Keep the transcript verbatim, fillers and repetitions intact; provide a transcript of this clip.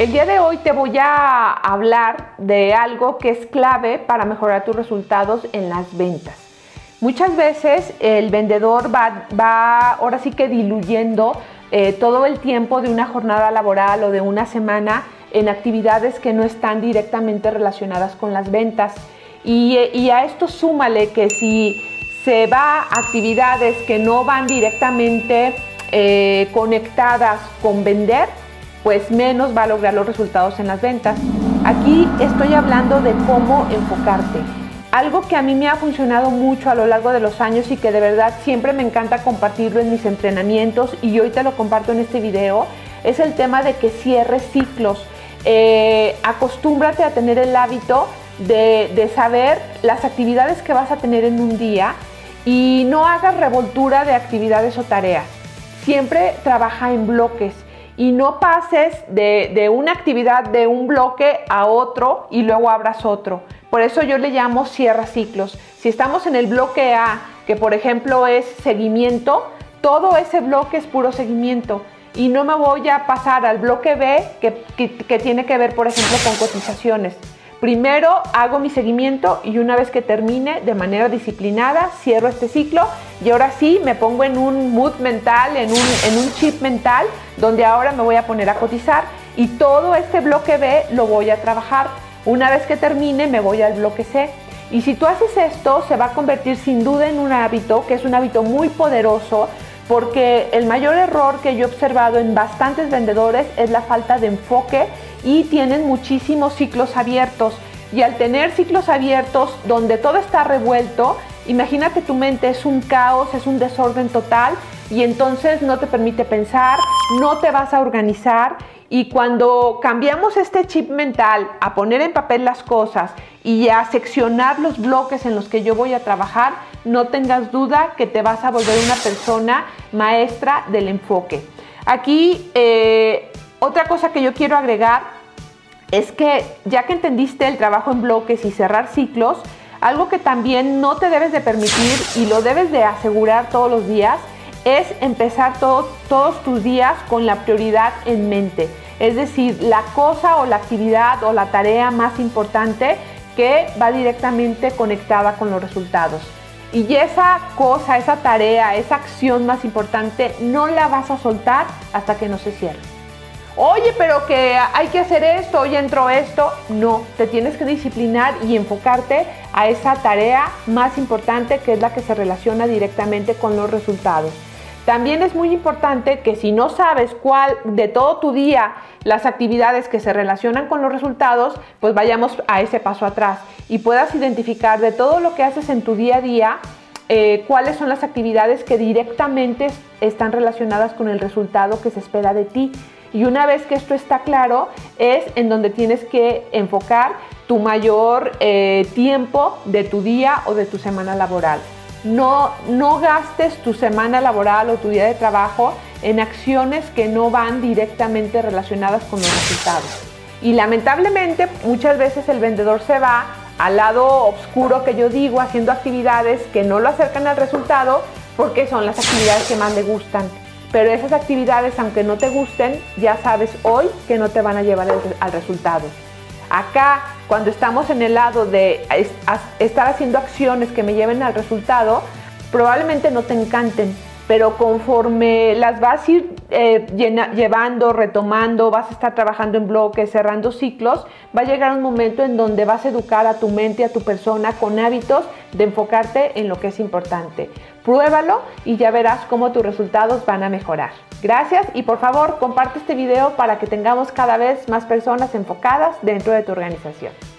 El día de hoy te voy a hablar de algo que es clave para mejorar tus resultados en las ventas. Muchas veces el vendedor va, va ahora sí que diluyendo eh, todo el tiempo de una jornada laboral o de una semana en actividades que no están directamente relacionadas con las ventas. Y, y a esto súmale que si se va a actividades que no van directamente eh, conectadas con vender, pues menos va a lograr los resultados en las ventas. Aquí estoy hablando de cómo enfocarte. Algo que a mí me ha funcionado mucho a lo largo de los años y que de verdad siempre me encanta compartirlo en mis entrenamientos, y hoy te lo comparto en este video, es el tema de que cierres ciclos. Eh, acostúmbrate a tener el hábito de, de saber las actividades que vas a tener en un día y no hagas revoltura de actividades o tareas. Siempre trabaja en bloques. Y no pases de, de una actividad de un bloque a otro y luego abras otro. Por eso yo le llamo cierra ciclos. Si estamos en el bloque A, que por ejemplo es seguimiento, todo ese bloque es puro seguimiento. Y no me voy a pasar al bloque B, que, que, que tiene que ver por ejemplo con cotizaciones. Primero hago mi seguimiento y una vez que termine de manera disciplinada cierro este ciclo y ahora sí me pongo en un mood mental, en un, en un chip mental donde ahora me voy a poner a cotizar y todo este bloque B lo voy a trabajar. Una vez que termine me voy al bloque C y si tú haces esto se va a convertir sin duda en un hábito que es un hábito muy poderoso porque el mayor error que yo he observado en bastantes vendedores es la falta de enfoque y tienen muchísimos ciclos abiertos y al tener ciclos abiertos donde todo está revuelto, imagínate tu mente es un caos, es un desorden total y entonces no te permite pensar, no te vas a organizar y cuando cambiamos este chip mental a poner en papel las cosas y a seccionar los bloques en los que yo voy a trabajar, no tengas duda que te vas a volver una persona maestra del enfoque. Aquí eh, otra cosa que yo quiero agregar es que ya que entendiste el trabajo en bloques y cerrar ciclos, algo que también no te debes de permitir y lo debes de asegurar todos los días es empezar todo, todos tus días con la prioridad en mente. Es decir, la cosa o la actividad o la tarea más importante que va directamente conectada con los resultados. Y esa cosa, esa tarea, esa acción más importante no la vas a soltar hasta que no se cierre. Oye, pero que hay que hacer esto, hoy entró esto. No, te tienes que disciplinar y enfocarte a esa tarea más importante que es la que se relaciona directamente con los resultados. También es muy importante que si no sabes cuál de todo tu día las actividades que se relacionan con los resultados, pues vayamos a ese paso atrás y puedas identificar de todo lo que haces en tu día a día, eh, cuáles son las actividades que directamente están relacionadas con el resultado que se espera de ti. Y una vez que esto está claro, es en donde tienes que enfocar tu mayor eh, tiempo de tu día o de tu semana laboral. No, no gastes tu semana laboral o tu día de trabajo en acciones que no van directamente relacionadas con los resultados. Y lamentablemente muchas veces el vendedor se va al lado oscuro que yo digo, haciendo actividades que no lo acercan al resultado porque son las actividades que más le gustan. Pero esas actividades, aunque no te gusten, ya sabes hoy que no te van a llevar el, al resultado. Acá, cuando estamos en el lado de es, as, estar haciendo acciones que me lleven al resultado, probablemente no te encanten, pero conforme las vas a ir eh, llena, llevando, retomando, vas a estar trabajando en bloques, cerrando ciclos, va a llegar un momento en donde vas a educar a tu mente, a tu persona, con hábitos de enfocarte en lo que es importante. Pruébalo y ya verás cómo tus resultados van a mejorar. Gracias y por favor comparte este video para que tengamos cada vez más personas enfocadas dentro de tu organización.